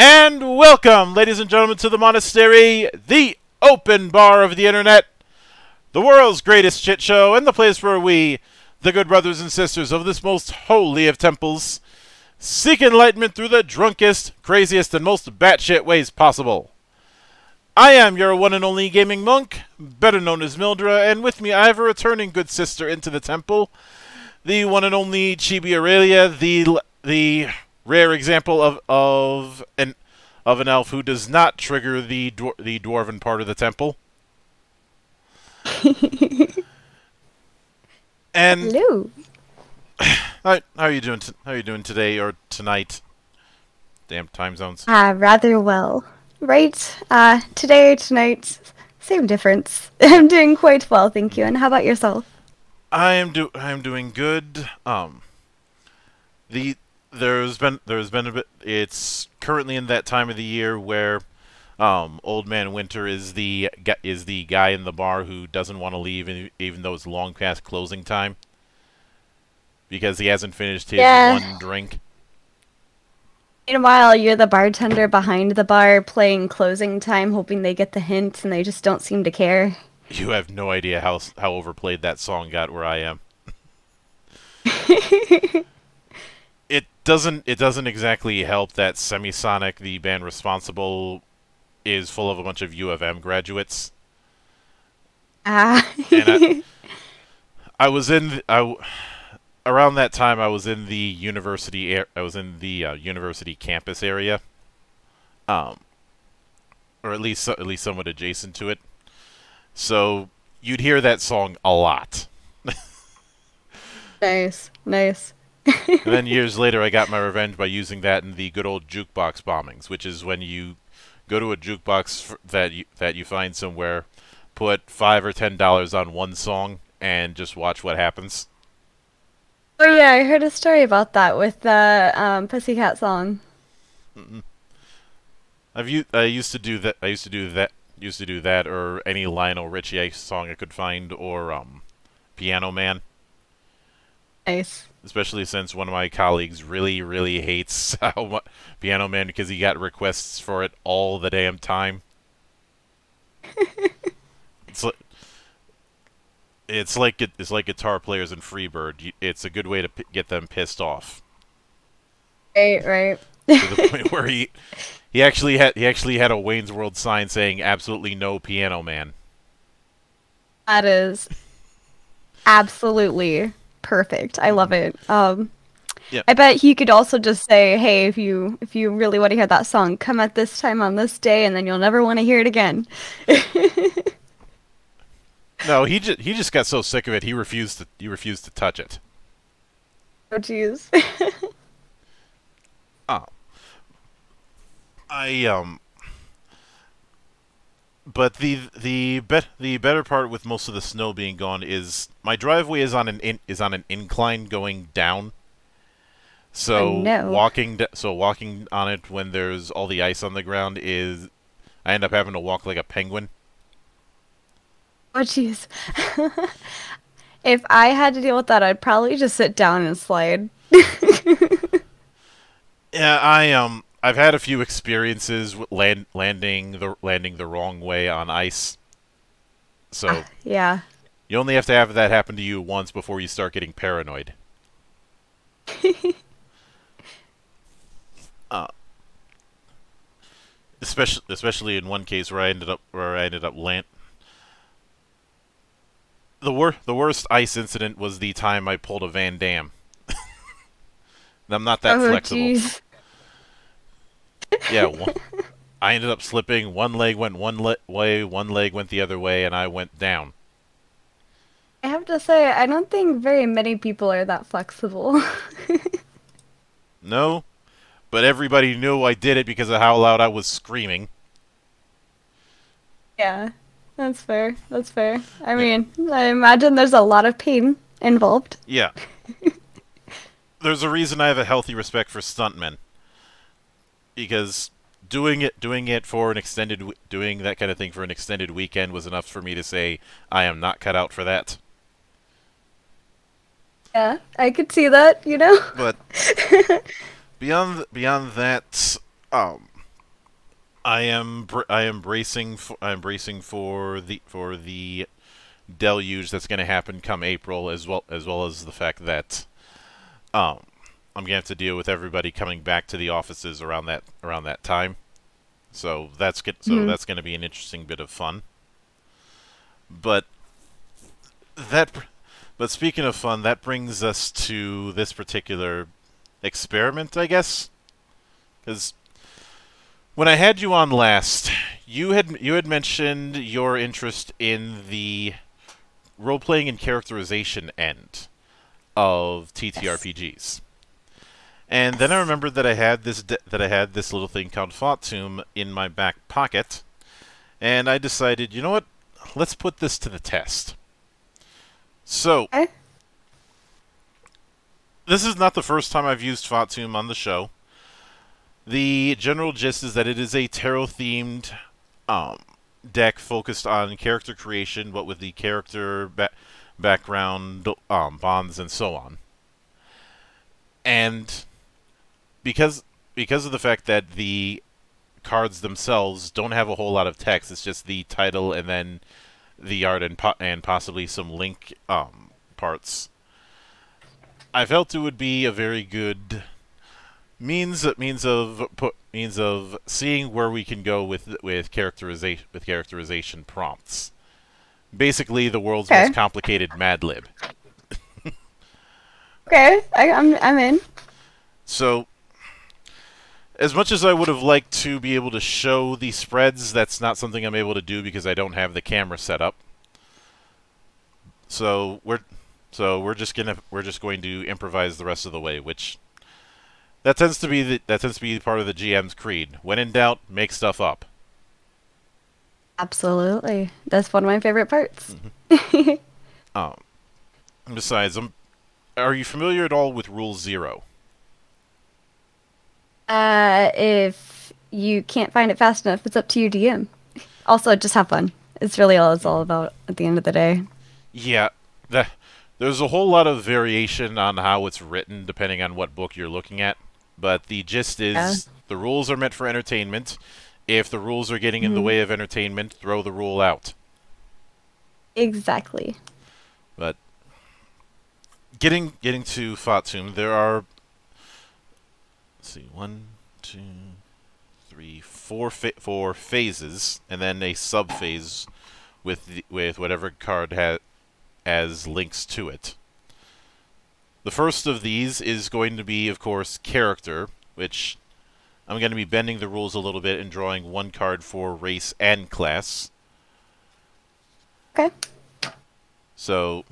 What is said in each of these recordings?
And welcome, ladies and gentlemen, to the Monastery, the open bar of the internet, the world's greatest shit show, and the place where we, the good brothers and sisters of this most holy of temples, seek enlightenment through the drunkest, craziest, and most batshit ways possible. I am your one and only gaming monk, better known as Mildra, and with me I have a returning good sister into the temple, the one and only Chibi Aurelia, the rare example of an elf who does not trigger the dwarven part of the temple. And hello. How are you doing today or tonight? Damn time zones. Rather well. Right. Today or tonight, same difference. I'm doing quite well, thank you. And how about yourself? I am doing good. There's been a bit. It's currently in that time of the year where Old Man Winter is the guy in the bar who doesn't want to leave, even though it's long past closing time, because he hasn't finished his one drink. Meanwhile, you're the bartender behind the bar playing closing time, hoping they get the hint, and they just don't seem to care. You have no idea how overplayed that song got where I am. It doesn't exactly help that Semisonic, the band responsible, is full of a bunch of U of M graduates. Ah. And around that time I was in the university campus area, or at least somewhat adjacent to it. So you'd hear that song a lot. Nice, nice. And then years later, I got my revenge by using that in the good old jukebox bombings, which is when you go to a jukebox that you find somewhere, put $5 or $10 on one song, and just watch what happens. Oh yeah, I heard a story about that with the Pussycat song. Mm-mm. I used to do that, or any Lionel Richie song I could find, or Piano Man. Nice. Especially since one of my colleagues really, really hates Piano Man because he got requests for it all the damn time. it's like guitar players in Freebird. It's a good way to get them pissed off. Right, right. To the point where he actually had a Wayne's World sign saying "Absolutely no Piano Man." That is absolutely perfect. I love it. Yeah. I bet he could also just say, "Hey, if you really want to hear that song, come at this time on this day, and then you'll never want to hear it again." No, he just got so sick of it. He refused to touch it. Oh jeez. Oh. But the better part with most of the snow being gone is my driveway is on an incline going down. So oh, no. walking on it when there's all the ice on the ground is I end up having to walk like a penguin. Oh jeez. If I had to deal with that, I'd probably just sit down and slide. Yeah, I've had a few experiences with landing the wrong way on ice. So yeah, you only have to have that happen to you once before you start getting paranoid. Especially in one case where I ended up land. The worst ice incident was the time I pulled a Van Damme. I'm not that flexible. Geez. Yeah, I ended up slipping. One leg went one way, one leg went the other way, and I went down. I have to say, I don't think very many people are that flexible. No, but everybody knew I did it because of how loud I was screaming. Yeah, that's fair. That's fair. I mean, I imagine there's a lot of pain involved. Yeah. There's a reason I have a healthy respect for stuntmen. Because doing that kind of thing for an extended weekend was enough for me to say I am not cut out for that. Yeah, I could see that, you know. But beyond that, I am bracing for the deluge that's going to happen come April, as well as the fact that I'm going to have to deal with everybody coming back to the offices around that time. So that's good. So that's going to be an interesting bit of fun. But speaking of fun, that brings us to this particular experiment, I guess, because when I had you on last, you had mentioned your interest in the role playing and characterization end of TTRPGs. Yes. And then I remembered that I had this little thing called Fatum in my back pocket, and I decided, you know what? Let's put this to the test. So, okay. This is not the first time I've used Fatum on the show. The general gist is that it is a tarot-themed deck focused on character creation, what with the character background bonds and so on. And because of the fact that the cards themselves don't have a whole lot of text, it's just the title and then the art and possibly some link parts, I felt it would be a very good means of seeing where we can go with characterization prompts. Basically, the world's most complicated Mad Lib. Okay, I'm in. So, as much as I would have liked to be able to show the spreads, that's not something I'm able to do because I don't have the camera set up. So we're just going to improvise the rest of the way, which that tends to be part of the GM's creed. When in doubt, make stuff up. Absolutely, that's one of my favorite parts. Mm-hmm. Besides, are you familiar at all with Rule Zero? If you can't find it fast enough, it's up to you, DM. Also, just have fun. It's really all it's all about at the end of the day. Yeah. There's a whole lot of variation on how it's written, depending on what book you're looking at. But the gist is, the rules are meant for entertainment. If the rules are getting in the way of entertainment, throw the rule out. Exactly. But Getting to Fatum, there are, let's see, 4 phases, and then a sub phase with whatever card has links to it. The first of these is going to be, of course, character, which I'm going to be bending the rules a little bit and drawing one card for race and class. Okay. So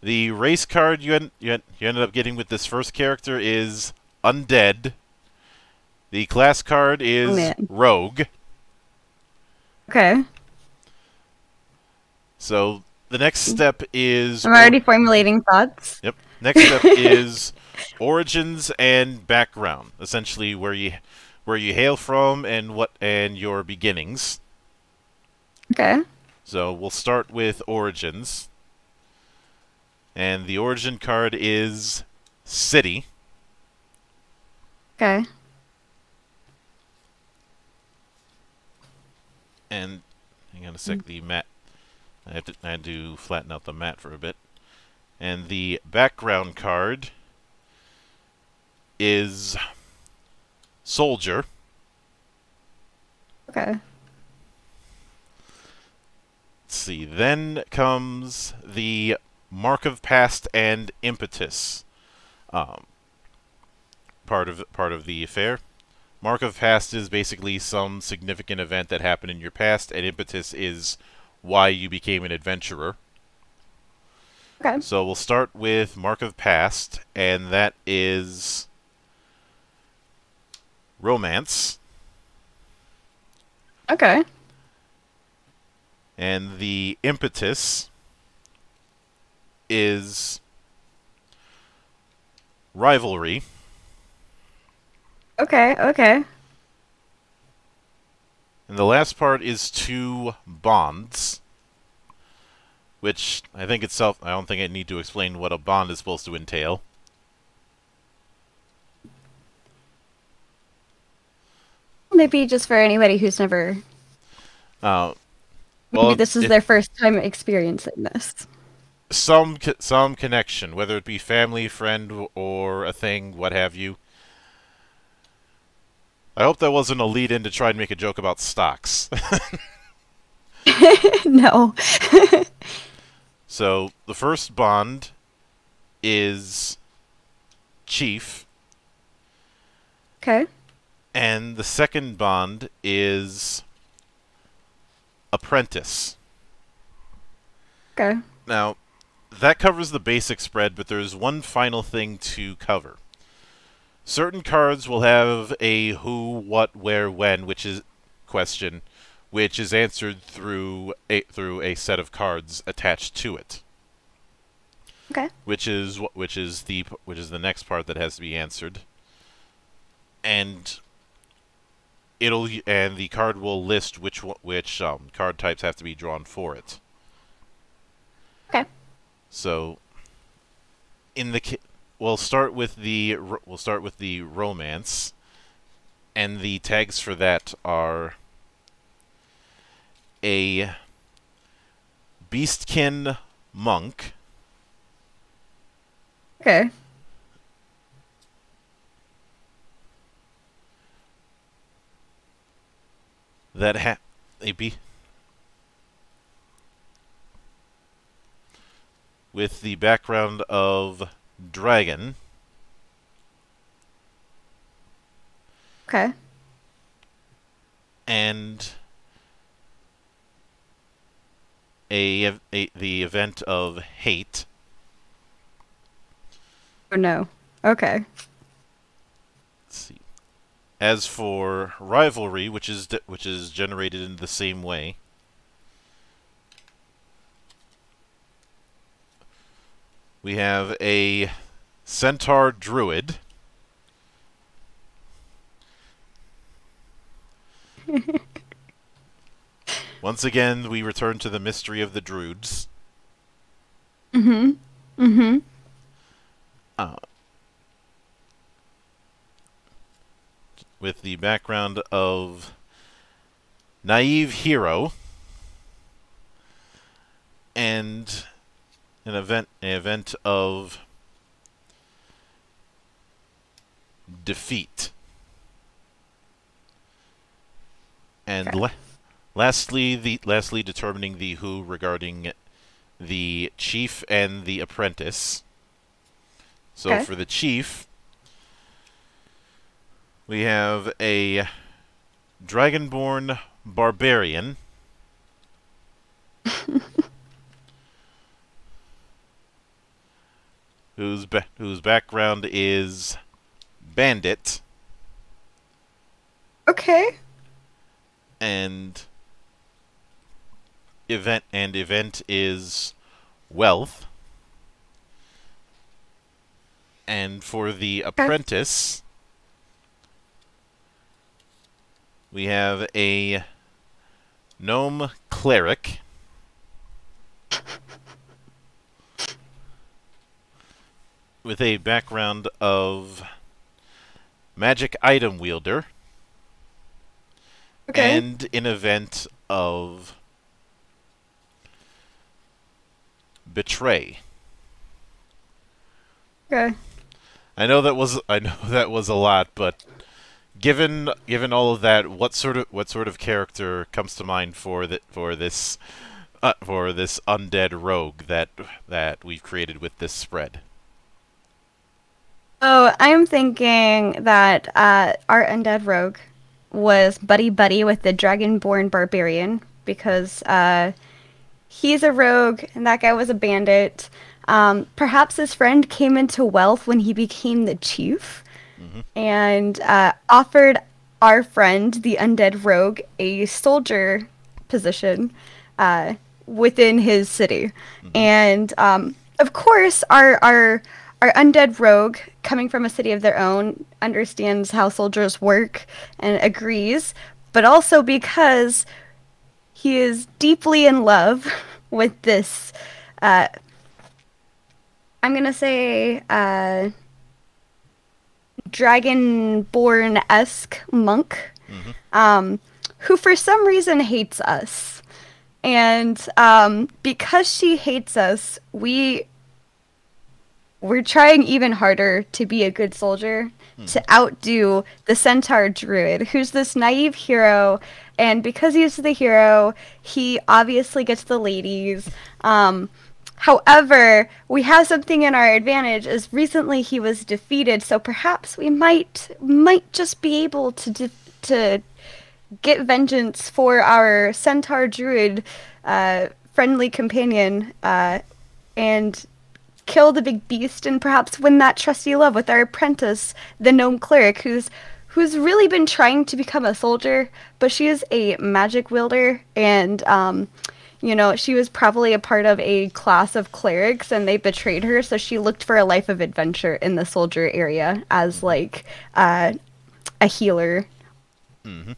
the race card you ended up getting with this first character is Undead. The class card is Rogue. Okay. So the next step is... I'm already formulating thoughts. Yep. Next step is origins and background. Essentially where you hail from and your beginnings. Okay. So we'll start with origins. And the origin card is City. Okay. And hang on a sec, the mat. I had to flatten out the mat for a bit. And the background card is Soldier. Okay. Let's see. Then comes the Mark of Past and Impetus, part of the affair. Mark of Past is basically some significant event that happened in your past, and Impetus is why you became an adventurer. Okay. So we'll start with Mark of Past, and that is Romance. Okay. And the Impetus is Rivalry. Okay. And the last part is 2 bonds, which I think itself, I don't think I need to explain what a bond is supposed to entail. Maybe just for anybody who's never... Well, maybe this is their first time experiencing this. Some connection, whether it be family, friend, or a thing, what have you. I hope that wasn't a lead-in to try and make a joke about stocks. No. So, the first bond is Chief. Okay. And the second bond is Apprentice. Okay. Now, that covers the basic spread, but there's one final thing to cover. Certain cards will have a who, what, where, when, which is question, which is answered through a set of cards attached to it. Okay. Which is the next part that has to be answered, and the card will list which card types have to be drawn for it. Okay. So, We'll start with the romance, and the tags for that are a beastkin monk. Okay. With the background of dragon. Okay. And the event of hate. Oh no. Okay. Let's see. As for rivalry, which is generated in the same way. We have a centaur druid. Once again, we return to the mystery of the druids. Mm-hmm. Mm-hmm. With the background of naive hero and an event of defeat. And okay. lastly, determining the who regarding the chief and the apprentice. So okay. For the chief, we have a dragonborn barbarian. whose background is bandit. Okay. And event is wealth. And for the apprentice, we have a gnome cleric. With a background of magic item wielder. Okay. And an event of betray. Okay. I know that was a lot, but given all of that, what sort of character comes to mind for this undead rogue that we've created with this spread? Oh, I'm thinking that our undead rogue was buddy-buddy with the dragonborn barbarian, because he's a rogue and that guy was a bandit. Perhaps his friend came into wealth when he became the chief, mm-hmm. and offered our friend, the undead rogue, a soldier position within his city. Mm-hmm. And, of course, our undead rogue, coming from a city of their own, understands how soldiers work and agrees, but also because he is deeply in love with this, I'm going to say, dragonborn-esque monk, who for some reason hates us. And because she hates us, we're trying even harder to be a good soldier, to outdo the centaur druid, who's this naive hero. And because he's the hero, he obviously gets the ladies. However, we have something in our advantage, as recently he was defeated, so perhaps we might just be able to get vengeance for our centaur druid friendly companion and kill the big beast and perhaps win that trusty love with our apprentice, the gnome cleric, who's really been trying to become a soldier, but she is a magic wielder, and you know, she was probably a part of a class of clerics and they betrayed her, so she looked for a life of adventure in the soldier area as like a healer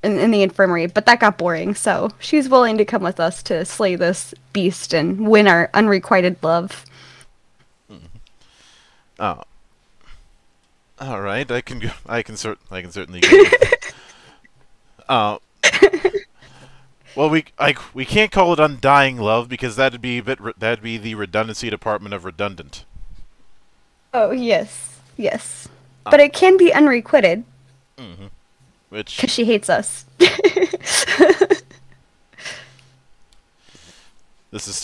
in the infirmary, but that got boring, so she's willing to come with us to slay this beast and win our unrequited love. Oh, all right. I can certainly go. Well, we can't call it undying love, because that'd be a bit that'd be the redundancy department of redundant. Oh yes, yes. But it can be unrequited. Which, because she hates us. This is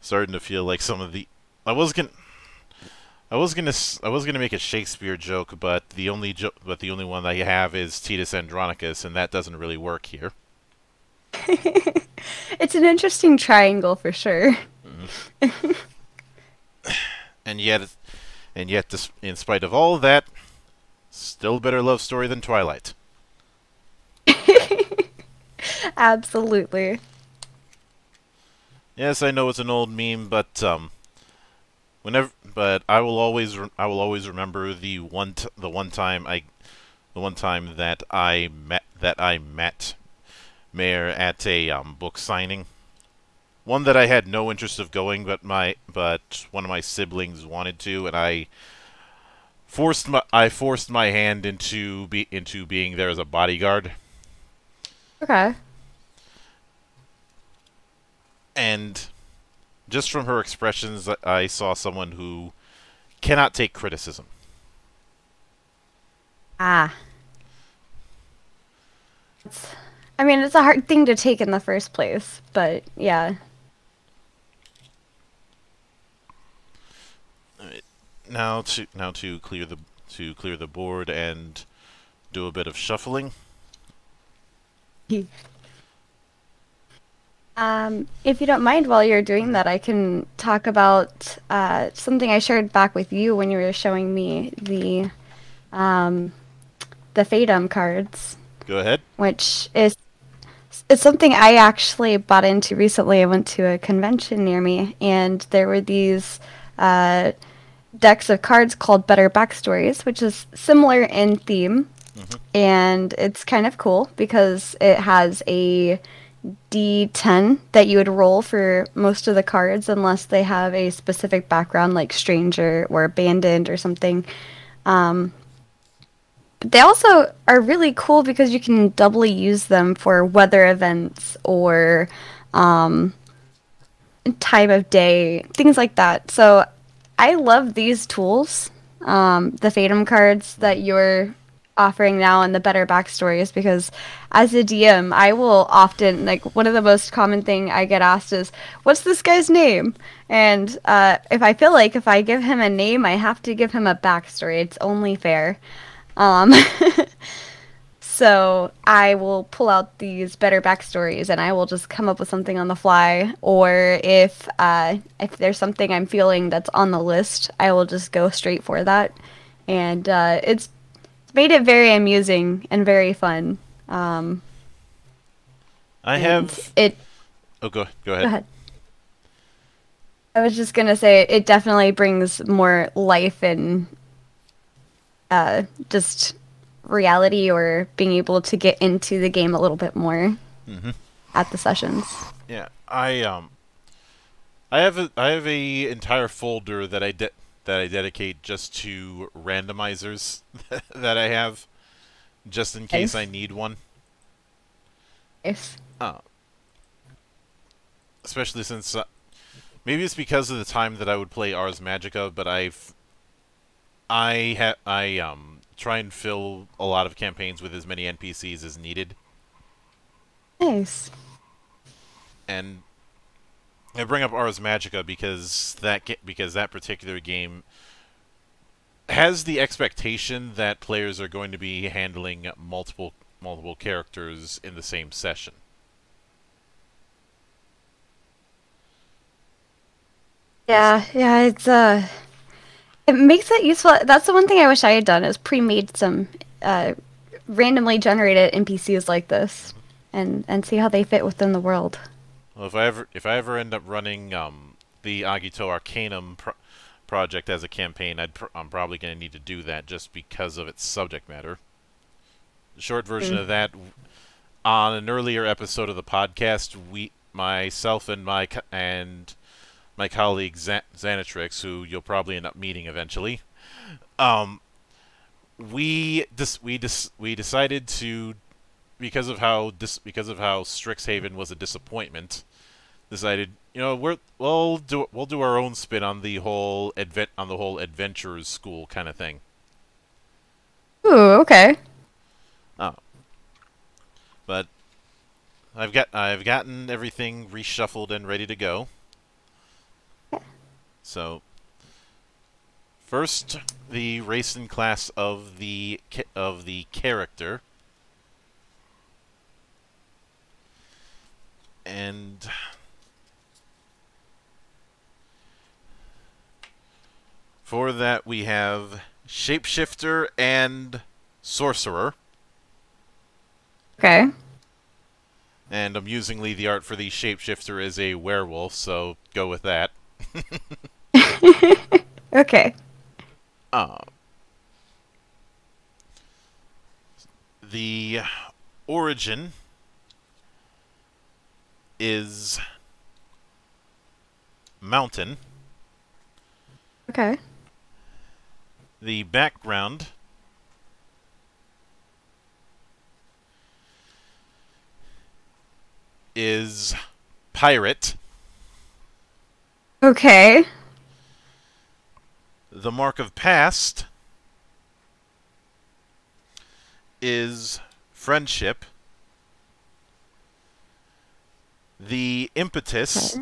starting to feel like some of the. I was gonna make a Shakespeare joke, but the only one I have is Titus Andronicus, and that doesn't really work here. It's an interesting triangle for sure. And yet, in spite of all that, still better love story than Twilight. Absolutely. Yes, I know it's an old meme, but I will always remember the one time that I met Mayer at a book signing, one that I had no interest of going, but one of my siblings wanted to, and I forced my hand into being there as a bodyguard. Okay. And just from her expressions, I saw someone who cannot take criticism. Ah. I mean, it's a hard thing to take in the first place, but yeah. Now to clear the board and do a bit of shuffling. If you don't mind, while you're doing that, I can talk about something I shared back with you when you were showing me the Fatum cards. Go ahead. Which is something I actually bought into recently. I went to a convention near me, and there were these decks of cards called Better Backstories, which is similar in theme, and it's kind of cool because it has a D10 that you would roll for most of the cards, unless they have a specific background like stranger or abandoned or something. But they also are really cool because you can doubly use them for weather events or time of day, things like that. So I love these tools, the Fatum cards that you're offering now in the Better Backstories, because as a DM, I will often, like, one of the most common thing I get asked is, what's this guy's name? And if I feel like if I give him a name, I have to give him a backstory. It's only fair. So I will pull out these Better Backstories and I will just come up with something on the fly, or if there's something I'm feeling that's on the list, I will just go straight for that. And it's made it very amusing and very fun. Oh, go ahead. Go ahead. I was just gonna say it definitely brings more life and just reality, or being able to get into the game a little bit more at the sessions. Yeah, I have an entire folder that I did. that I dedicate just to randomizers that I have, just in case I need one. Especially since... maybe it's because of the time that I would play Ars Magica, but I try and fill a lot of campaigns with as many NPCs as needed. Nice. And I bring up Ars Magica because that particular game has the expectation that players are going to be handling multiple characters in the same session. Yeah, it makes it useful. That's the one thing I wish I had done, is pre-made some randomly generated NPCs like this, and see how they fit within the world. Well, if I ever end up running the Agito Arcanum project as a campaign, I'm probably going to need to do that just because of its subject matter. The short version of that, on an earlier episode of the podcast, myself and my colleague Xanatrix, who you'll probably end up meeting eventually, we decided to, because of how Strixhaven was a disappointment, decided, you know, we'll do our own spin on the whole adventurers school kind of thing. Ooh, okay. Oh, but I've gotten everything reshuffled and ready to go. So, first, the race and class of the character, and for that we have shapeshifter and sorcerer. Okay. And amusingly, the art for the shapeshifter is a werewolf, so go with that. Okay. The origin is mountain. Okay. The background is pirate. Okay. The mark of past is friendship. The impetus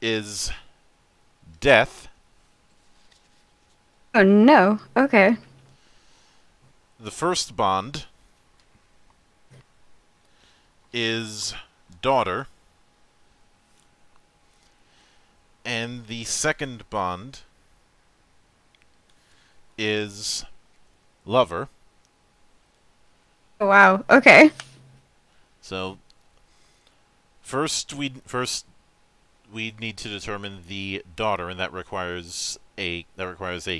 is death. Oh no, okay. The first bond is daughter, and the second bond is lover. Wow, okay. So first we need to determine the daughter, and that requires a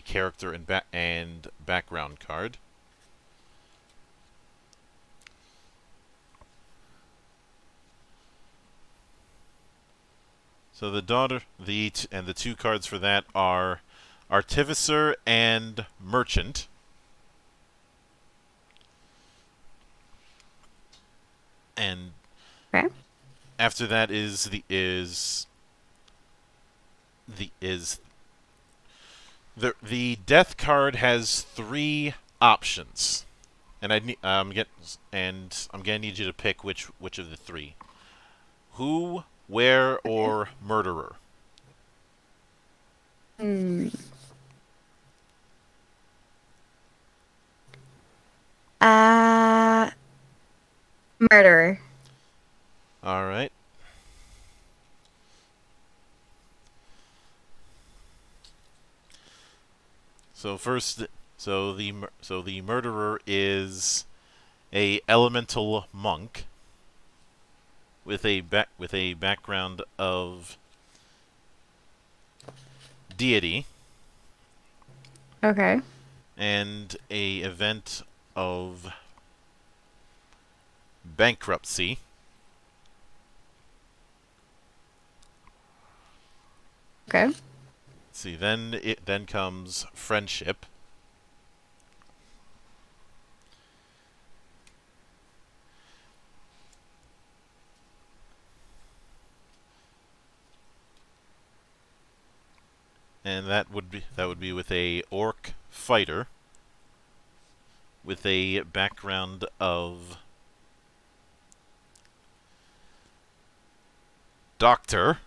character and background card. So the daughter, and the two cards for that are Artificer and Merchant. And after that is the death card has three options, and I'm gonna need you to pick which of the three: who, where, or murderer. Murderer. All right. So the murderer is a elemental monk with a background of deity. Okay. And a event of bankruptcy. Okay. Let's see, then comes friendship. And that would be with a orc fighter with a background of doctor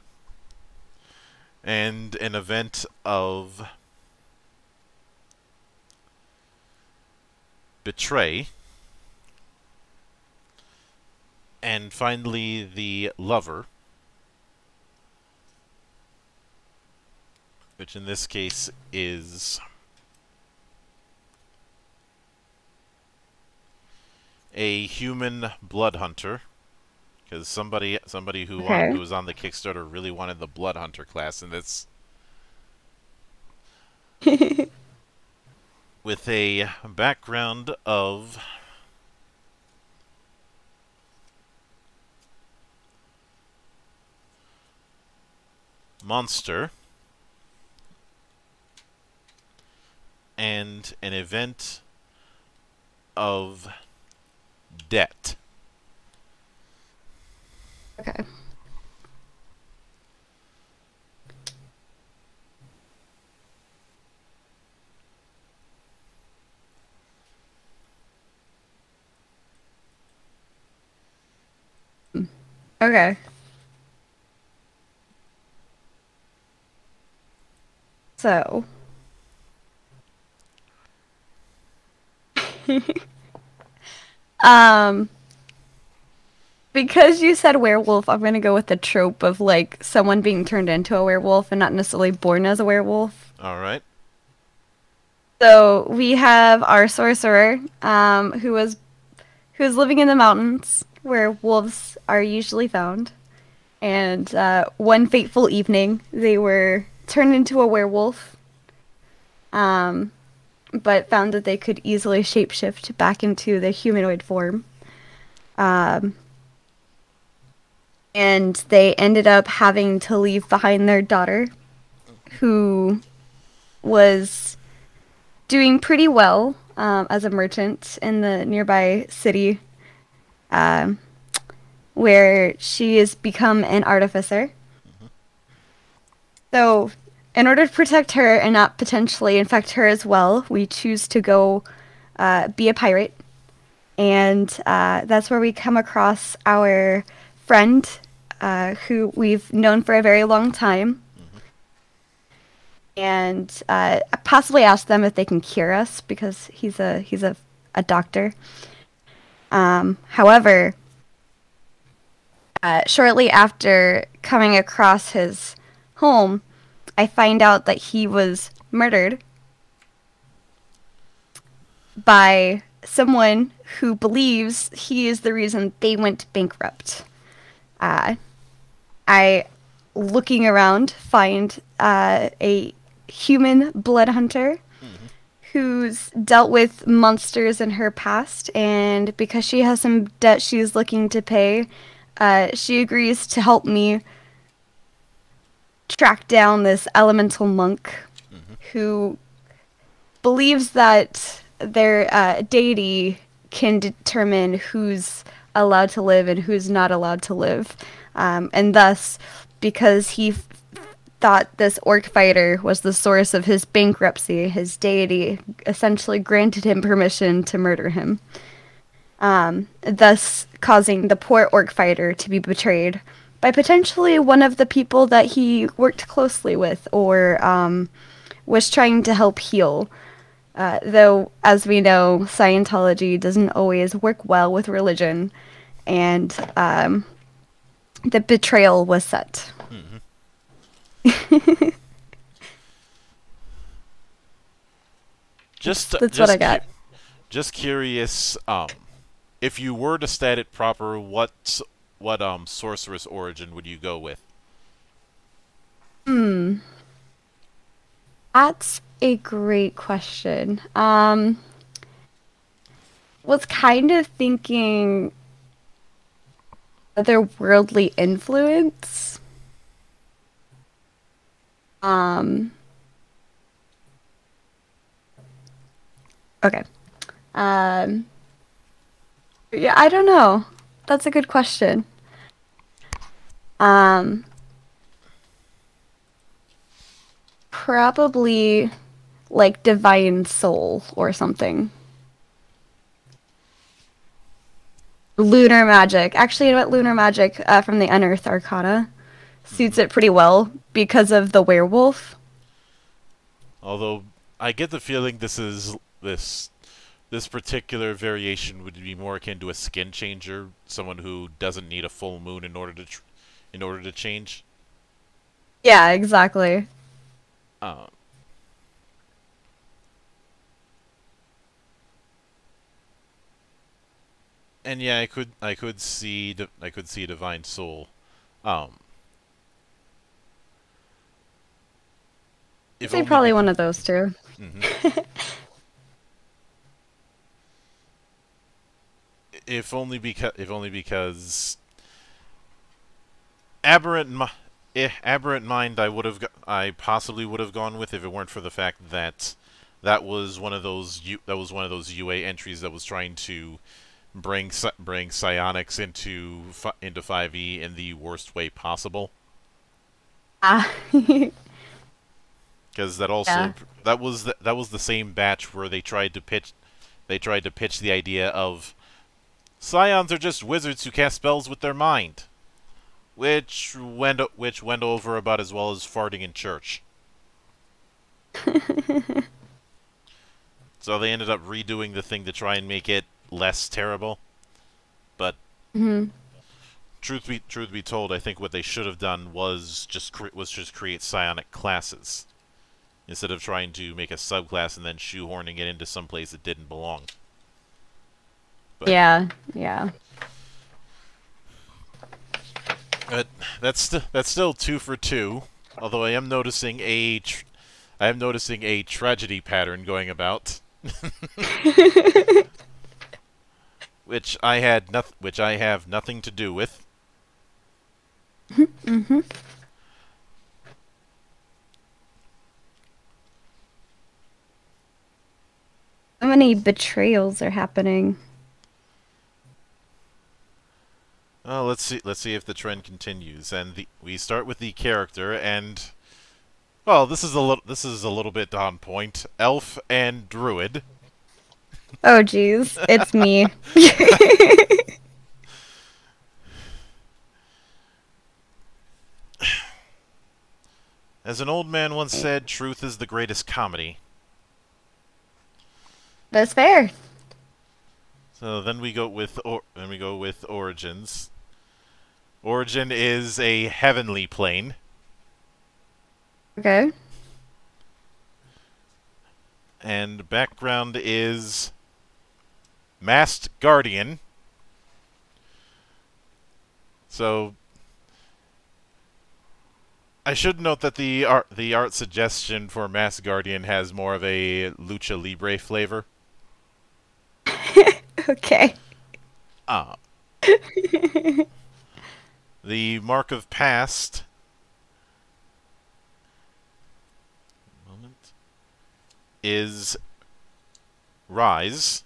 and an event of betray, and finally the lover, which in this case is a human blood hunter, because somebody who who was on the Kickstarter really wanted the blood hunter class in this, with a background of monster. And an event of debt. Okay. Okay. So... because you said werewolf, I'm gonna go with the trope of like someone being turned into a werewolf and not necessarily born as a werewolf. All right. So we have our sorcerer, who's living in the mountains where wolves are usually found, and one fateful evening they were turned into a werewolf. But found that they could easily shapeshift back into the humanoid form. And they ended up having to leave behind their daughter, who was doing pretty well as a merchant in the nearby city, where she has become an artificer. So... in order to protect her and not potentially infect her as well, we choose to go be a pirate. And that's where we come across our friend, who we've known for a very long time. Mm-hmm. And possibly ask them if they can cure us, because he's a doctor. However, shortly after coming across his home, I find out that he was murdered by someone who believes he is the reason they went bankrupt. I, looking around, find a human blood hunter who's dealt with monsters in her past, and because she has some debt she's looking to pay, she agrees to help me track down this elemental monk who believes that their deity can determine who's allowed to live and who's not allowed to live. And thus, because he thought this orc fighter was the source of his bankruptcy, his deity essentially granted him permission to murder him, thus causing the poor orc fighter to be betrayed by potentially one of the people that he worked closely with or was trying to help heal. Though, as we know, Scientology doesn't always work well with religion, and the betrayal was set. Mm-hmm. That's what I got. Just curious, if you were to stat it proper, what sorceress origin would you go with? That's a great question. was kind of thinking otherworldly influence. Okay. Yeah, I don't know. That's a good question. Probably like divine soul or something. Lunar magic. Actually, you know what? Lunar magic from the Unearthed Arcana suits it pretty well because of the werewolf. Although I get the feeling this particular variation would be more akin to a skin changer, someone who doesn't need a full moon in order to change. Yeah, exactly. And yeah, I could see divine soul. I'd say probably one of those two. Mm-hmm. If only because aberrant mind I possibly would have gone with if it weren't for the fact that that was one of those UA entries that was trying to bring psionics into 5e in the worst way possible. Ah. Because that also that was the same batch where they tried to pitch the idea of scions are just wizards who cast spells with their mind, which went over about as well as farting in church. So they ended up redoing the thing to try and make it less terrible. But truth be told, I think what they should have done was just create psionic classes instead of trying to make a subclass and then shoehorning it into some place that didn't belong. But, yeah. But that's still 2 for 2. Although I am noticing a tragedy pattern going about, which I have nothing to do with. Mm-hmm. How many betrayals are happening? Well, let's see if the trend continues, and we start with the character, and well, this is a little bit on point. Elf and druid. Oh jeez, it's me. As an old man once said, truth is the greatest comedy. That's fair. So then we go with origins. Origin is a heavenly plane. Okay. And background is masked guardian. So I should note that the art suggestion for masked guardian has more of a lucha libre flavor. Okay. The mark of past. Is rise.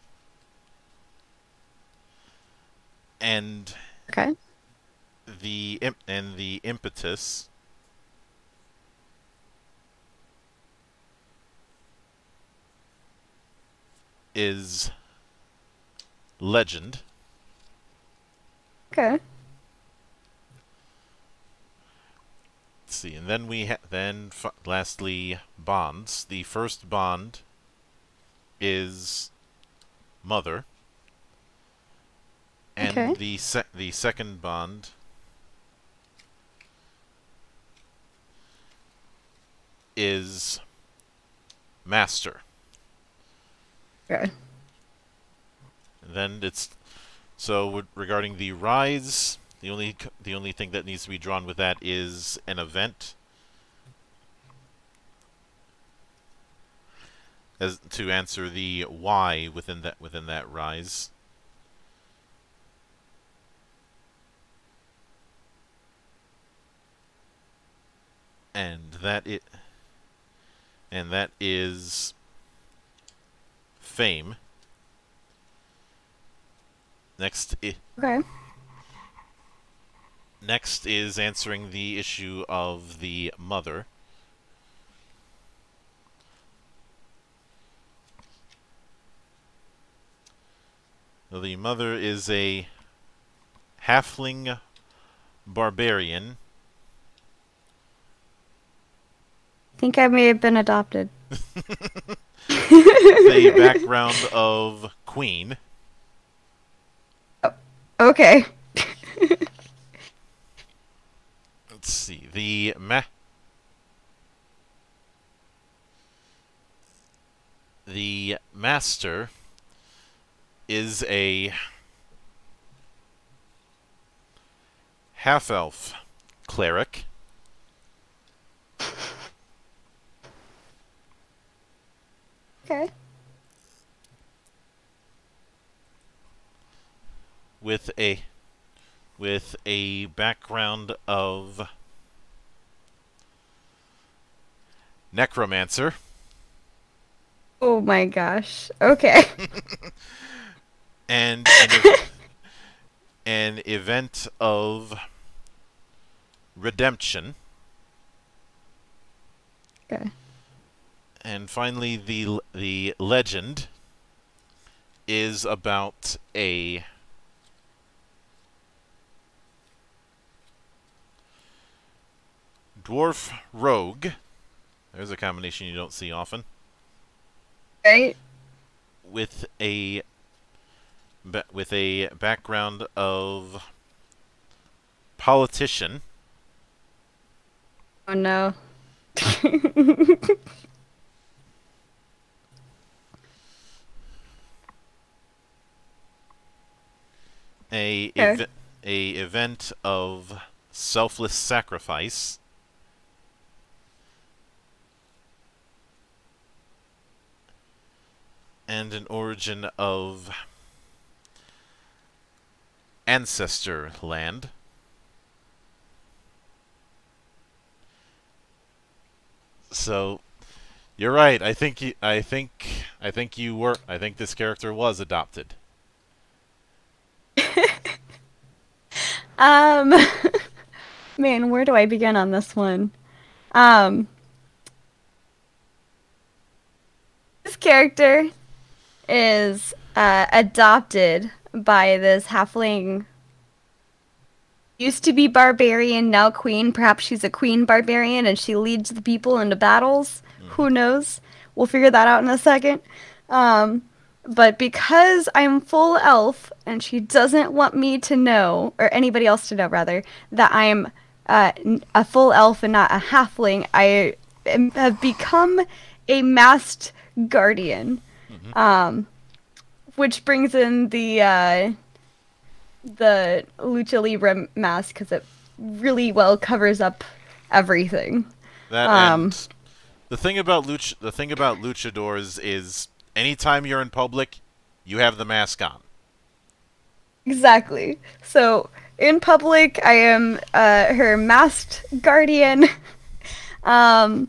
And okay. The impetus is legend. Okay. Let's see, and then we lastly bonds. The first bond is mother, and okay. the second bond is master. Okay. And then it's so regarding the rise. The only thing that needs to be drawn with that is an event. as to answer the why within that rise. And that is fame. Next is answering the issue of the mother. The mother is a halfling barbarian. I think I may have been adopted. The background of queen. Oh, okay. Let's see. The master is a half-elf cleric. Okay. With a background of necromancer. Oh my gosh. Okay. And an event of redemption. Okay. And finally, the legend is about a dwarf rogue. There's a combination you don't see often. Right. With a background of politician. Oh no. A event of selfless sacrifice. And an origin of ancestor land. So you're right, I think this character was adopted. Man, where do I begin on this one? This character is adopted by this halfling. Used to be barbarian, now queen. Perhaps she's a queen barbarian and she leads the people into battles. Mm. Who knows? We'll figure that out in a second. But because I'm full elf, and she doesn't want me to know, or anybody else to know, rather, that I'm a full elf and not a halfling, I have become a masked guardian. Mm-hmm. Which brings in the Lucha Libre mask, because it really well covers up everything. That and the thing about luchadors is, anytime you're in public, you have the mask on. Exactly. So, in public, I am her masked guardian. Although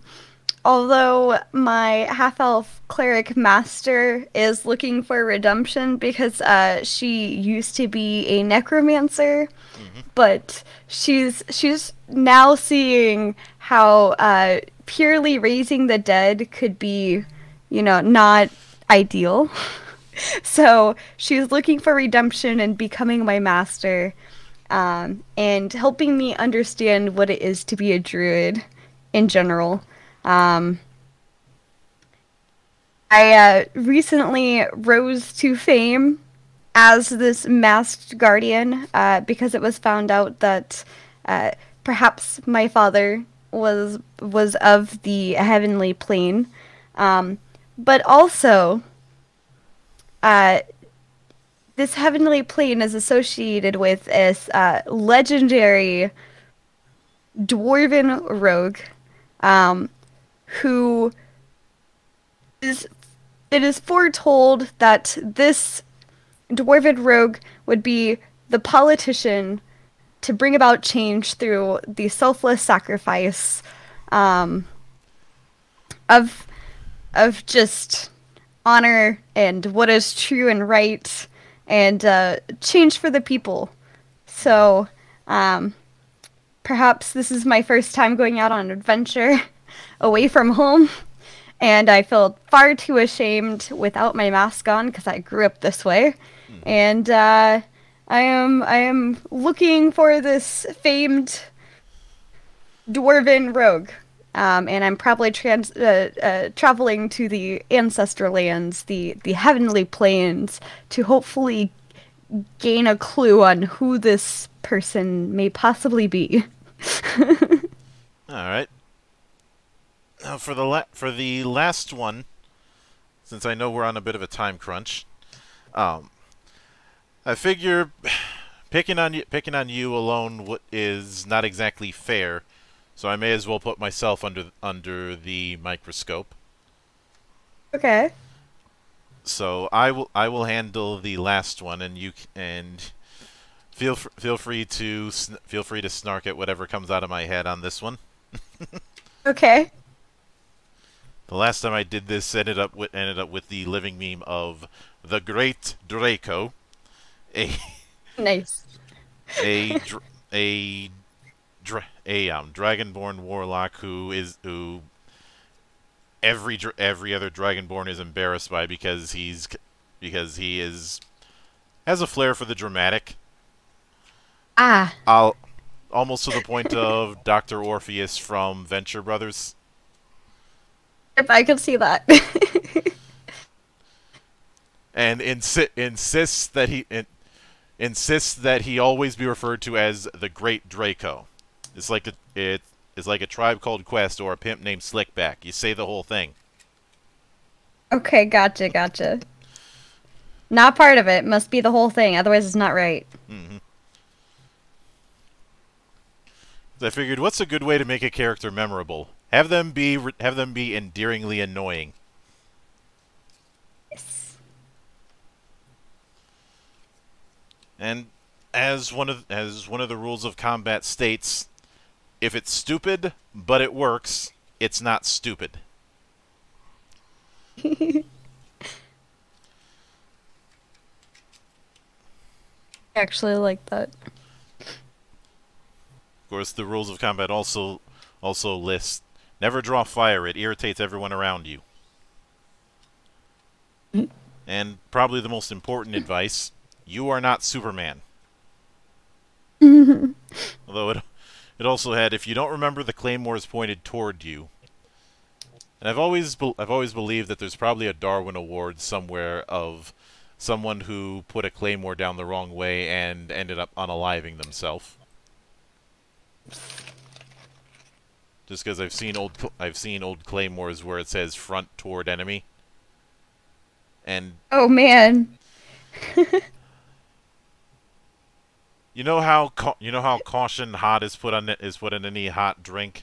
my half-elf cleric master is looking for redemption because she used to be a necromancer, mm-hmm. but she's now seeing how purely raising the dead could be, you know, not ideal. So she's looking for redemption and becoming my master, and helping me understand what it is to be a druid in general. I recently rose to fame as this masked guardian because it was found out that perhaps my father was of the heavenly plane, but also this heavenly plane is associated with this legendary dwarven rogue who is It is foretold that this dwarven rogue would be the politician to bring about change through the selfless sacrifice of just honor and what is true and right and change for the people. So perhaps this is my first time going out on an adventure away from home, and I feel far too ashamed without my mask on because I grew up this way. And I am looking for this famed dwarven rogue, and I'm probably traveling to the ancestor lands, the heavenly plains, to hopefully gain a clue on who this person may possibly be. All right. Now for the last one, since I know we're on a bit of a time crunch, I figure picking on you alone is not exactly fair, so I may as well put myself under the microscope. Okay. So I will handle the last one, and feel free to snark at whatever comes out of my head on this one. Okay. The last time I did this ended up with the living meme of the Great Draco. A dragonborn warlock who every other dragonborn is embarrassed by because he has a flair for the dramatic. Almost to the point of Dr. Orpheus from Venture Brothers. If I could see that. And insists that he always be referred to as the Great Draco. It's like a Tribe Called Quest or a Pimp Named Slickback. You say the whole thing. Okay, gotcha. Not part of it. Must be the whole thing. Otherwise, it's not right. Mm-hmm. I figured, what's a good way to make a character memorable? Have them be endearingly annoying. And as one of the rules of combat states, if it's stupid but it works, it's not stupid. I actually like that. Of course, the rules of combat also list: never draw fire; it irritates everyone around you. And probably the most important advice: you are not Superman. Although it also had, if you don't remember, the claymore is pointed toward you. And I've always believed that there's probably a Darwin Award somewhere of someone who put a claymore down the wrong way and ended up unaliving themselves. Just because I've seen old claymores where it says front toward enemy. And oh man. You know how caution hot is put in any hot drink.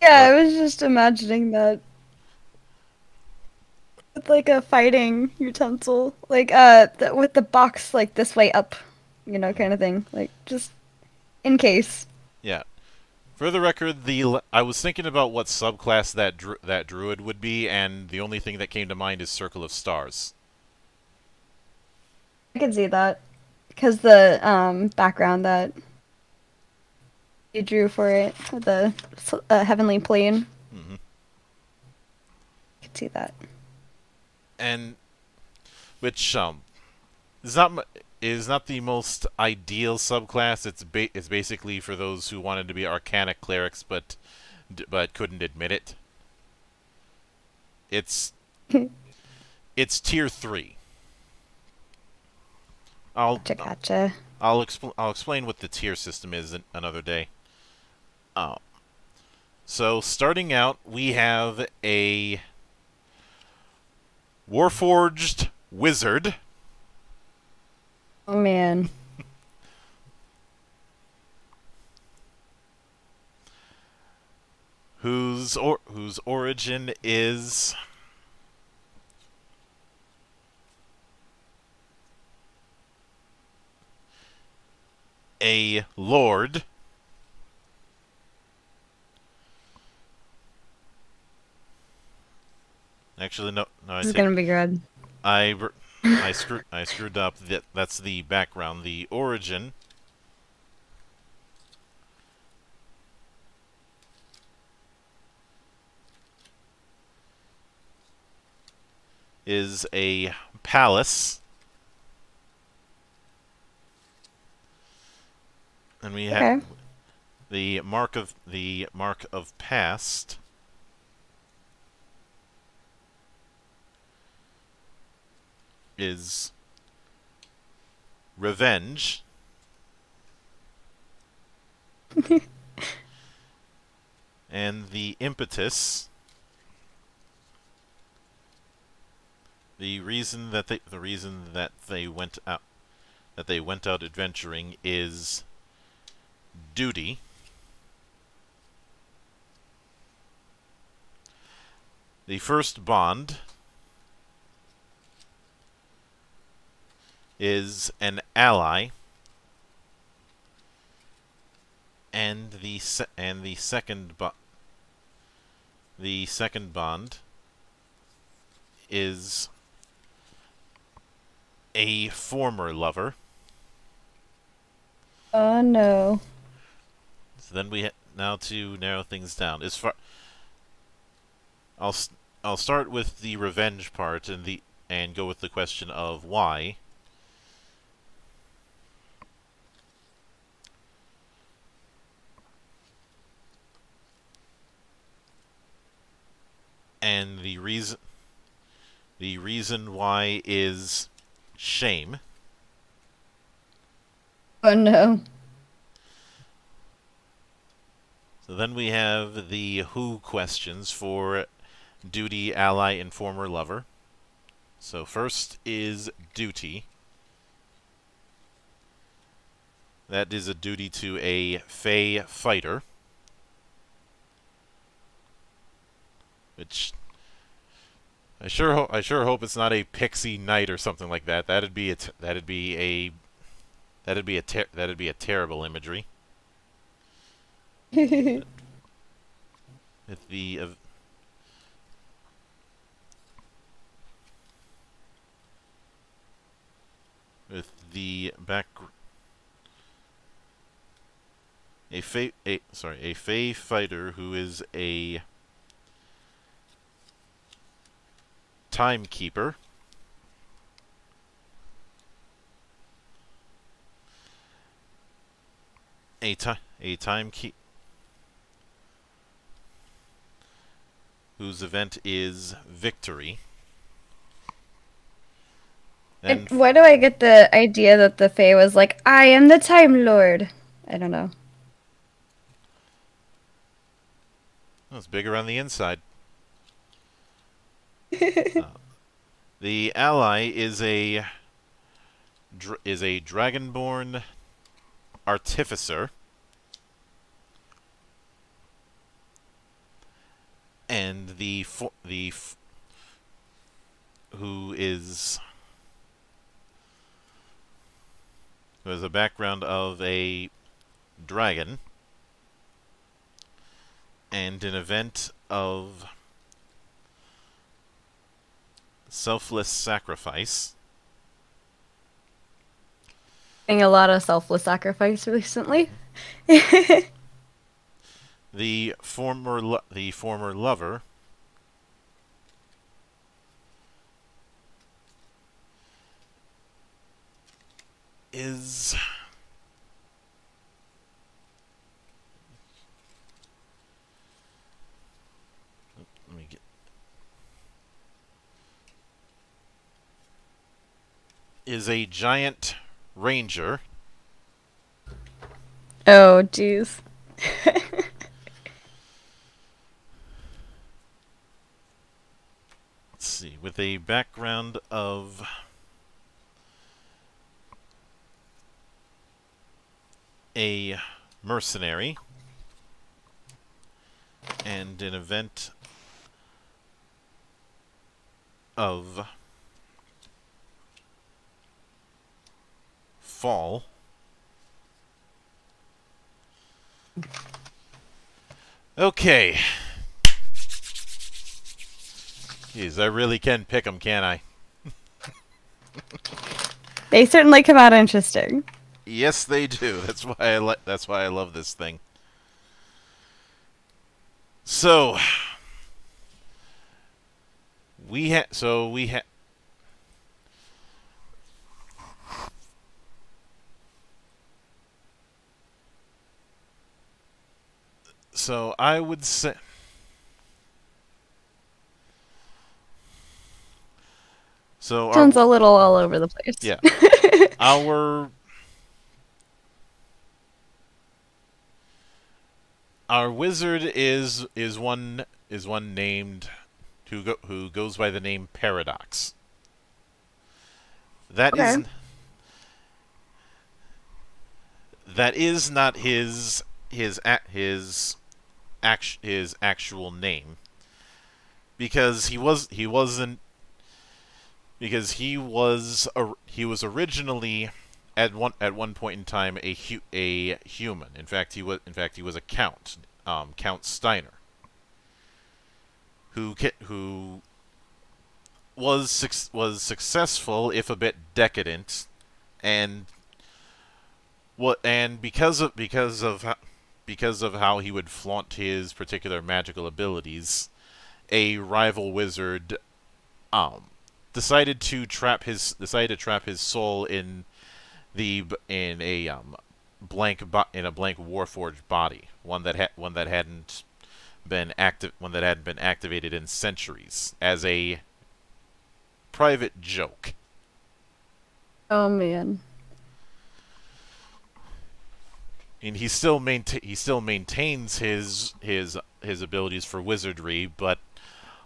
Yeah, I was just imagining that. With like a fighting utensil, like with the box like this way up, you know, kind of thing, like just in case. Yeah. For the record, I was thinking about what subclass that druid would be, and the only thing that came to mind is Circle of Stars. I can see that. Because the background that you drew for it, the heavenly plane, mm-hmm. You can see that. And which is not the most ideal subclass. It's basically for those who wanted to be arcana clerics but couldn't admit it. It's tier 3. Gotcha. I'll explain what the tier system is another day. So starting out, we have a Warforged Wizard. Oh man. whose origin is a lord. Actually, no. It's gonna be good. I screwed up. That's the background, the origin. Is a palace, and we have the mark of past. Is revenge. And the impetus, the reason that they went out adventuring is duty. The first bond is an ally, and the second bond is a former lover. Oh no. So then we now to narrow things down. As far, I'll start with the revenge part and go with the question of why. And the reason why is shame. Oh no. So then we have the who questions for duty, ally, and former lover. So first is duty. That is a duty to a Fey fighter. Which I sure hope it's not a pixie knight or something like that. That'd be a terrible imagery. A Fey fighter who is a timekeeper, whose event is victory. And why do I get the idea that the Fae was like, I am the Time Lord? I don't know. Well, it's bigger on the inside. The ally is a dragonborn artificer, and who has a background of a dragon and an event of selfless sacrifice. Doing a lot of selfless sacrifice recently. the former lover is a giant ranger. Oh, jeez. Let's see, with a background of a mercenary and an event of fall. Okay. Jeez, I really can pick them, can't I? They certainly come out interesting. Yes, they do. That's why I love this thing. So we had so I would say so sounds a little all over the place. Yeah. Our wizard is one named who goes by the name Paradox. That okay. That is not his actual name, because he was originally at one point in time a human. In fact he was a count, Count Steiner, who was successful, if a bit decadent, and because of how he would flaunt his particular magical abilities, a rival wizard decided to trap his soul in a blank warforged body, one that hadn't been activated in centuries, as a private joke. Oh man! And he still maintains his abilities for wizardry, but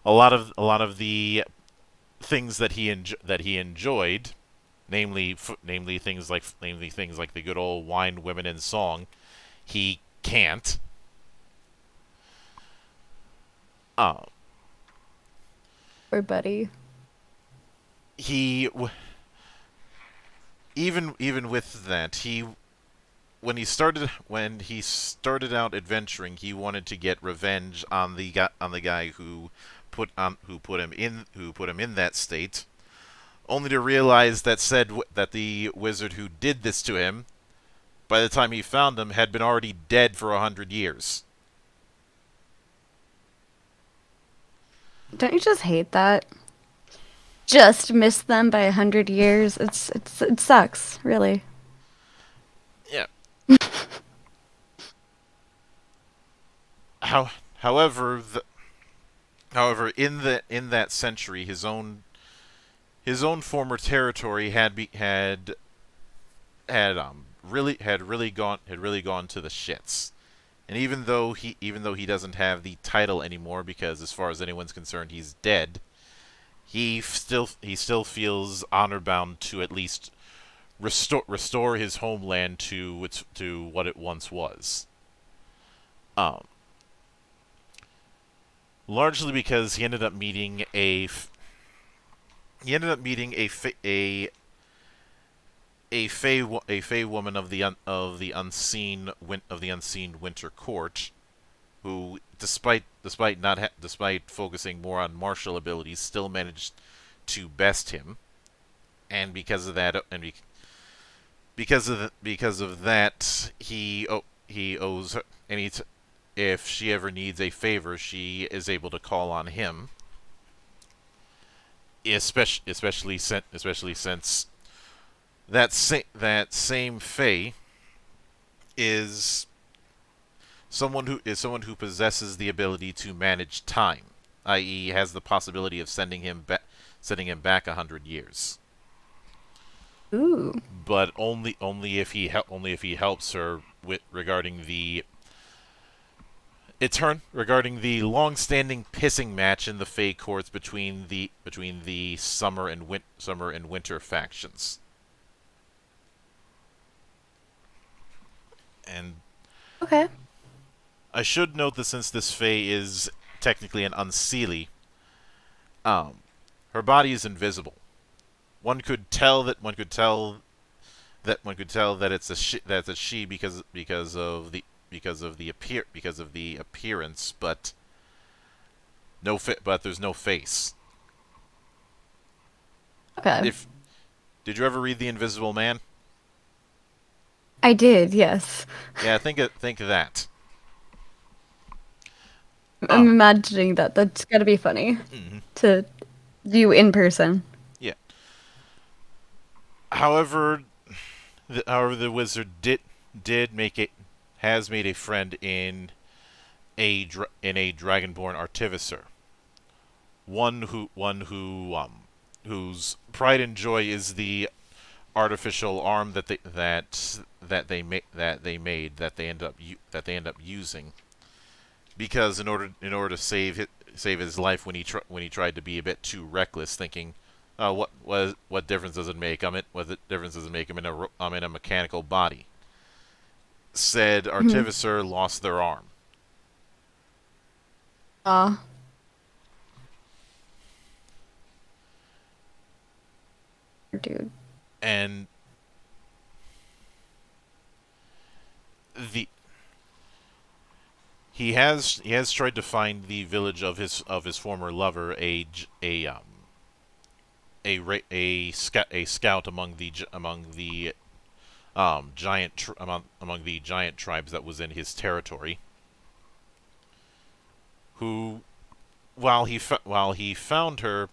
a lot of the things that he enjoyed, namely things like the good old wine, women, and song, he can't. Or buddy. Even with that, when he started out adventuring, he wanted to get revenge on the guy who put him in that state, only to realize that the wizard who did this to him, by the time he found him, had been already dead for 100 years. Don't you just hate that? Just miss them by 100 years. It sucks, really. Yeah. However, in that century, his own former territory had really gone to the shits. And even though he doesn't have the title anymore, because as far as anyone's concerned, he's dead, he still feels honor bound to at least restore his homeland to what it once was. Largely because he ended up meeting a fey woman of the unseen Winter Court, who despite focusing more on martial abilities, still managed to best him, and because of that he owes her, if she ever needs a favor, she is able to call on him, especially since that same Fae is someone who possesses the ability to manage time, i.e., has the possibility of sending him back 100 years. Ooh. But only if he helps her regarding the long-standing pissing match in the Fae courts between the summer and winter factions. And okay. I should note that since this Fae is technically an unseelie, her body is invisible. One could tell that it's a she because of the because of the appearance, but there's no face. Okay. Did you ever read The Invisible Man? I did, yes. Yeah, think of that. I'm imagining that. That's gotta be funny to view in person. Yeah. However, the wizard has made a friend in a dragonborn artificer. Whose pride and joy is the artificial arm that they end up using, because in order to save his life when he tried to be a bit too reckless, thinking, oh, what difference does it make? I'm in a mechanical body. Said artificer lost their arm. Dude. And he has tried to find the village of his former lover, a scout among the giant tribes that was in his territory, who, while he found her,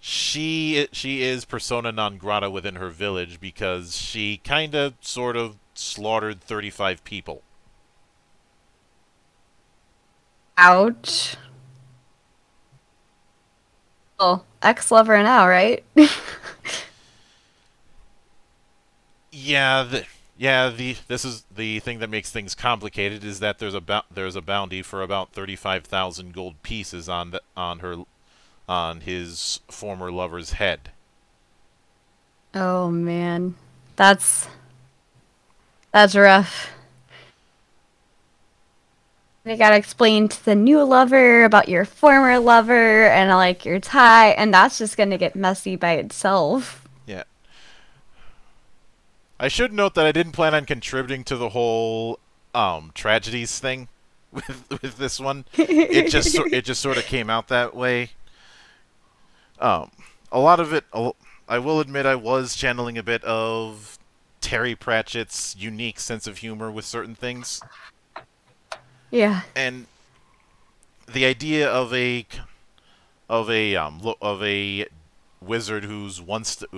she is persona non grata within her village, because she kinda sort of slaughtered 35 people. Ouch. Well, ex-lover now, right? Yeah, this is the thing that makes things complicated, is that there's a bounty for about 35,000 gold pieces on his former lover's head. Oh man, that's rough. You gotta explain to the new lover about your former lover and like your tie, and that's just gonna get messy by itself. Yeah. I should note that I didn't plan on contributing to the whole tragedies thing with this one. It just sort of came out that way. A lot of it, I will admit, I was channeling a bit of Terry Pratchett's unique sense of humor with certain things. Yeah. And the idea of a wizard who's one step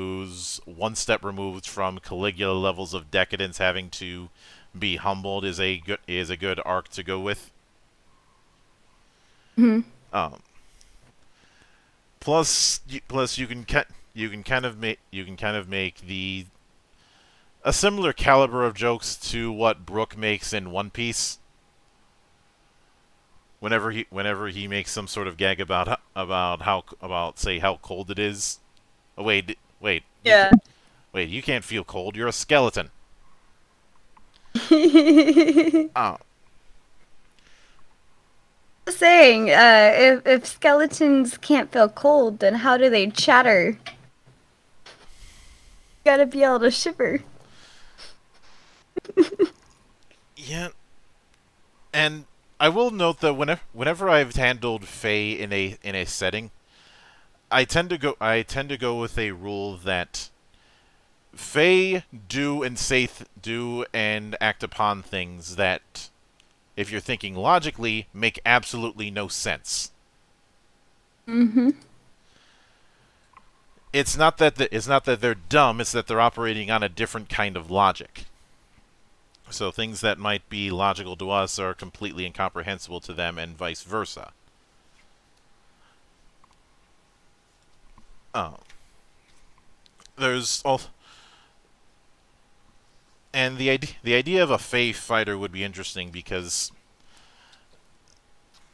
removed from Caligula levels of decadence, having to be humbled, is a good arc to go with. Plus, you can kind of make a similar caliber of jokes to what Brook makes in One Piece. Whenever he makes some sort of gag about how cold it is. Oh, wait. Yeah. Wait, you can't feel cold. You're a skeleton. Oh. Saying, if skeletons can't feel cold, then how do they chatter? You gotta be able to shiver. Yeah, and I will note that whenever I've handled Fae in a setting, I tend to go with a rule that Fae do and act upon things that, if you're thinking logically, make absolutely no sense. It's not that they're dumb, it's that they're operating on a different kind of logic. So things that might be logical to us are completely incomprehensible to them, and vice versa. And the idea of a Fae fighter would be interesting, because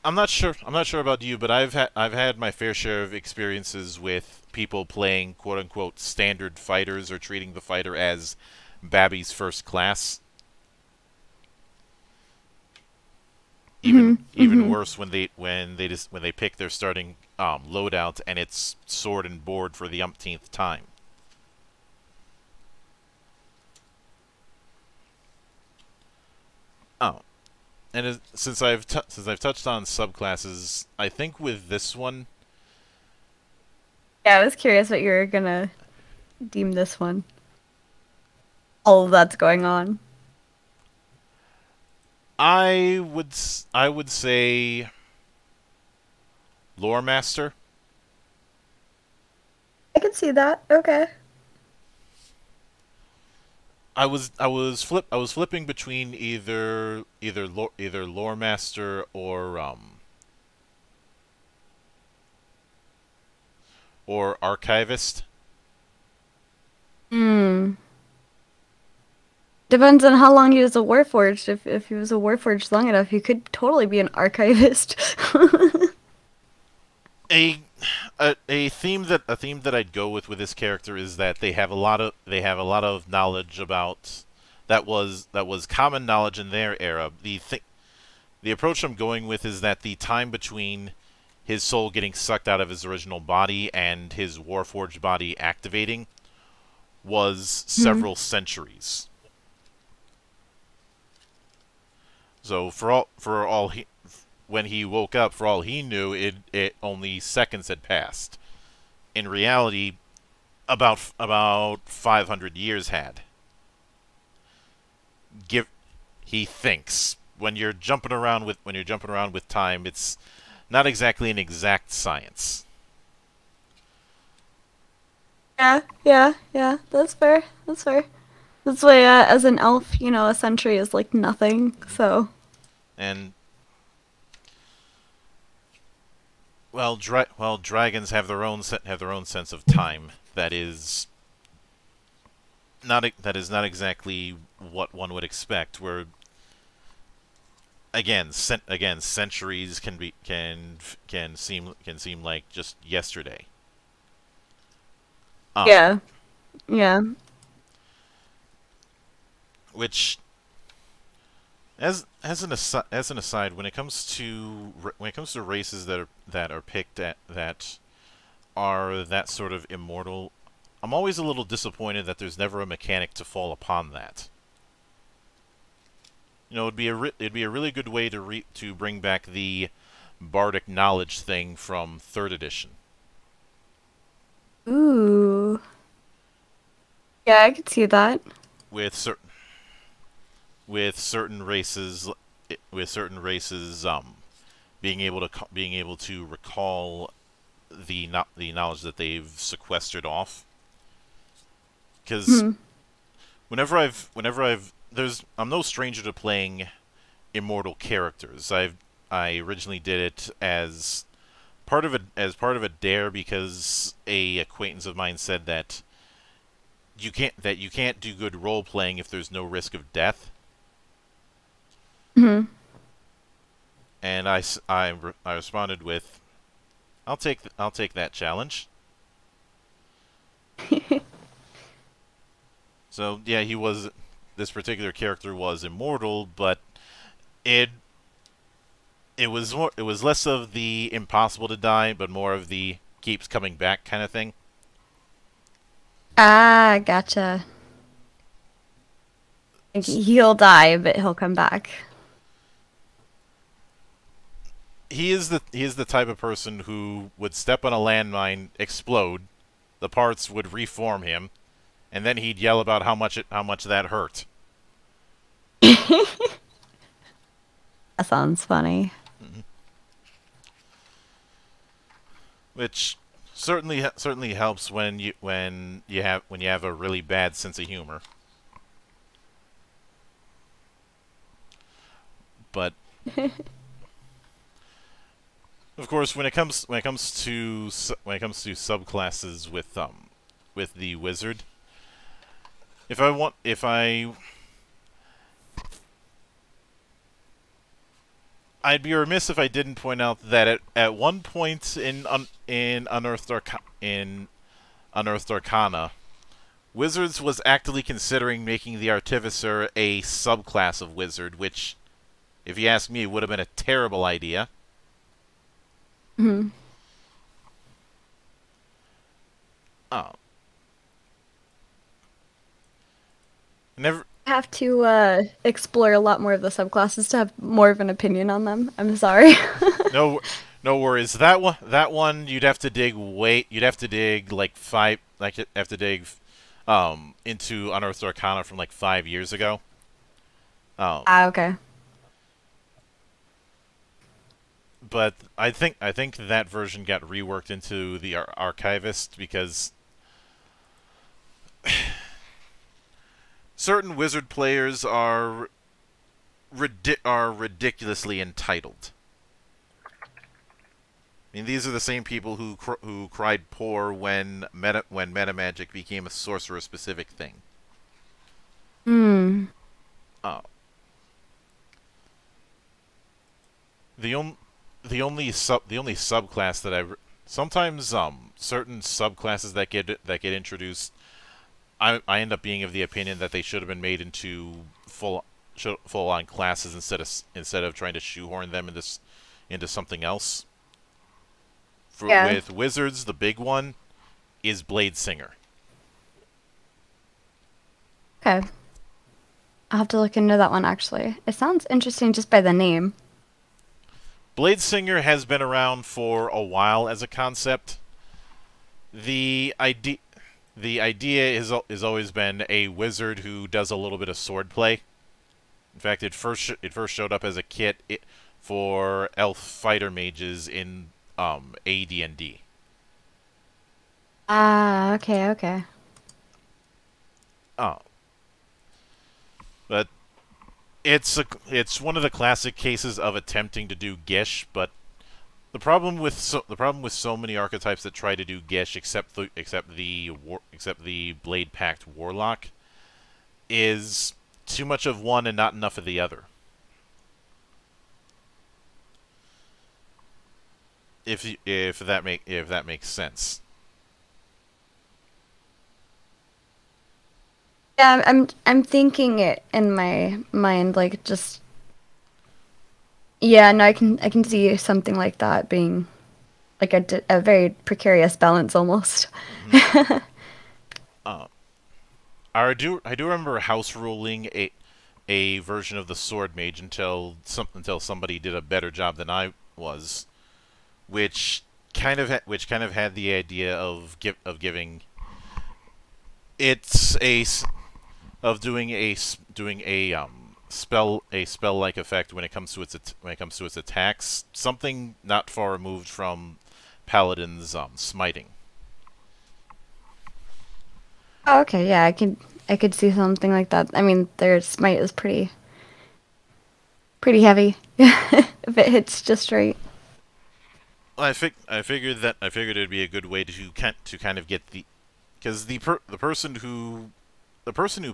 I'm not sure about you, but I've had my fair share of experiences with people playing quote unquote standard fighters, or treating the fighter as Babby's first class. Even worse when they pick their starting loadout and it's sword and board for the umpteenth time. And as, since I've touched on subclasses, I think with this one. Yeah, I was curious what you were gonna deem this one. All of that's going on. I would say Lore Master. I can see that. Okay. I was flipping between either Lore Master or Archivist. Hmm. Depends on how long he was a Warforged. If he was a Warforged long enough, he could totally be an Archivist. A theme that I'd go with this character is that they have a lot of knowledge about that was common knowledge in their era. The approach I'm going with is that the time between his soul getting sucked out of his original body and his Warforged body activating was several centuries. So when he woke up, for all he knew, it only seconds had passed. In reality, about 500 years had. He thinks when you're jumping around with time, it's not exactly an exact science. Yeah. That's fair. That's why, as an elf, you know, a century is like nothing. So. And. Well, dragons have their own sense of time. That is not exactly what one would expect. Where again centuries can seem like just yesterday. Yeah. Which, as an aside, when it comes to races that are picked at that sort of immortal, I'm always a little disappointed that there's never a mechanic to fall upon that. You know, it'd be a really good way to bring back the bardic knowledge thing from 3rd edition. Ooh. Yeah, I could see that. With certain races, being able to recall the knowledge that they've sequestered off. Because I'm no stranger to playing immortal characters. I originally did it as part of a dare because an acquaintance of mine said that you can't do good role playing if there's no risk of death. Mm-hmm. And I responded with, I'll take that challenge. So yeah, this particular character was immortal, but it was less of the impossible to die, but more of the keeps coming back kind of thing. Ah, gotcha. He'll die, but he'll come back. He is the type of person who would step on a landmine, explode, the parts would reform him, and then he'd yell about how much that hurt. That sounds funny. Mm-hmm. Which certainly helps when you have a really bad sense of humor. But of course, when it comes to subclasses with the wizard, I'd be remiss if I didn't point out that at one point in Unearthed Arcana, Wizards was actively considering making the Artificer a subclass of Wizard, which, if you ask me, it would have been a terrible idea. Mm-hmm. Oh. Never, have to explore a lot more of the subclasses to have more of an opinion on them. I'm sorry. No worries. That one you'd have to dig into Unearthed Arcana from like 5 years ago. Okay. But I think that version got reworked into the archivist because certain wizard players are ridiculously entitled. I mean, these are the same people who cried poor when metamagic became a sorcerer-specific thing. Hmm. The only subclass that sometimes certain subclasses that get introduced, I end up being of the opinion that they should have been made into full-on classes instead of trying to shoehorn them into something else. With Wizards, the big one is Blade Singer. Okay, I'll have to look into that one. Actually, it sounds interesting just by the name. Blade Singer has been around for a while as a concept. The idea is always been a wizard who does a little bit of swordplay. In fact, it first showed up as a kit for elf fighter mages in AD&D. Ah, okay. Oh, but it's one of the classic cases of attempting to do Gish, but the problem with so many archetypes that try to do Gish, except the Blade Pact Warlock, is too much of one and not enough of the other. If that makes sense. Yeah, I'm thinking it in my mind, like, just, yeah, no, I can see something like that being like a very precarious balance almost. Mm-hmm. I do remember house ruling a version of the sword mage until somebody did a better job than I was, which kind of had the idea of giving doing a spell-like effect when it comes to its attacks, something not far removed from Paladin's smiting. Oh, okay, yeah, I could see something like that. I mean, their smite is pretty heavy if it hits just right. Well, I figured it'd be a good way to kind of get the, because the person who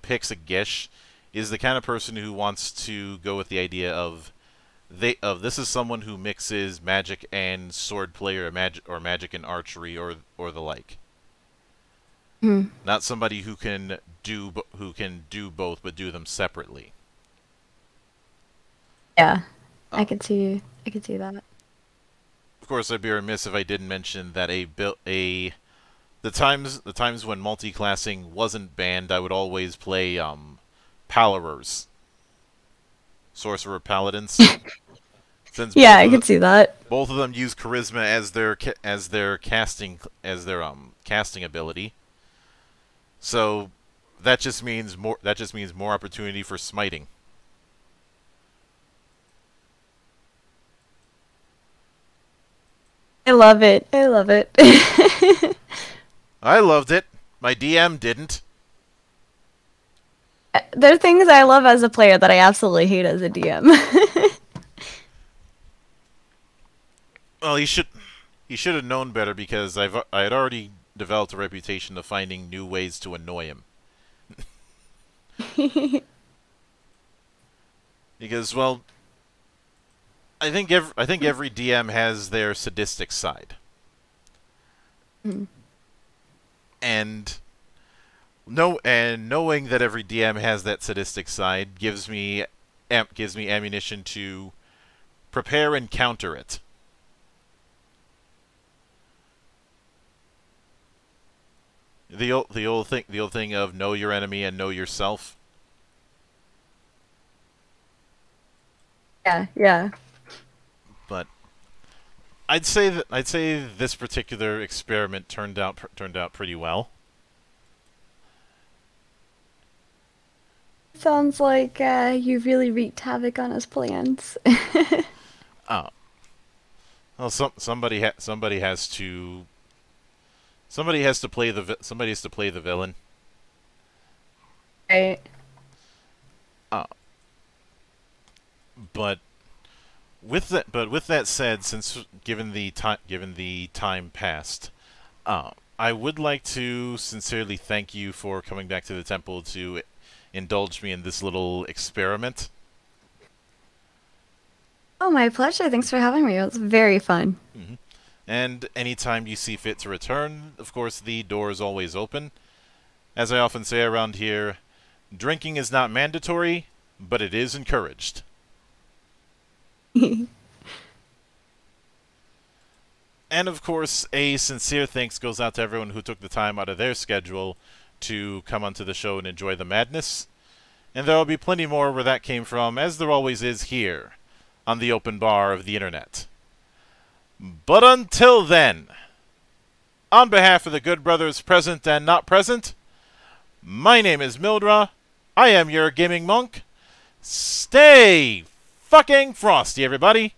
picks a Gish is the kind of person who wants to go with the idea of this is someone who mixes magic and swordplay, or magic and archery, or the like. Mm. Not somebody who can do both but do them separately. Yeah, I could see that. Of course, I'd be remiss if I didn't mention that the times when multi-classing wasn't banned, I would always play Palarers, sorcerer paladins. Since yeah, I could see that. Both of them use charisma as their casting ability. So that just means more opportunity for smiting. I love it. I loved it. My DM didn't. There are things I love as a player that I absolutely hate as a DM. Well, he should have known better, because I had already developed a reputation of finding new ways to annoy him. Because, well, I think every DM has their sadistic side. Mm. And knowing that every DM has that sadistic side gives me ammunition to prepare and counter it. The old thing of know your enemy and know yourself. Yeah, yeah. But I'd say that this particular experiment turned out pretty well. Sounds like you really wreaked havoc on his plans. Oh. Well, somebody has to play the villain. Right. But with that, said, since given the time passed, I would like to sincerely thank you for coming back to the temple to indulge me in this little experiment. Oh, my pleasure. Thanks for having me. It was very fun. Mm-hmm. And anytime you see fit to return, of course, the door is always open. As I often say around here, drinking is not mandatory, but it is encouraged. And, of course, a sincere thanks goes out to everyone who took the time out of their schedule to come onto the show and enjoy the madness. And there will be plenty more where that came from, as there always is here on the open bar of the internet. But until then, on behalf of the good brothers present and not present, my name is Mildra, I am your gaming monk. Stay fucking frosty, everybody!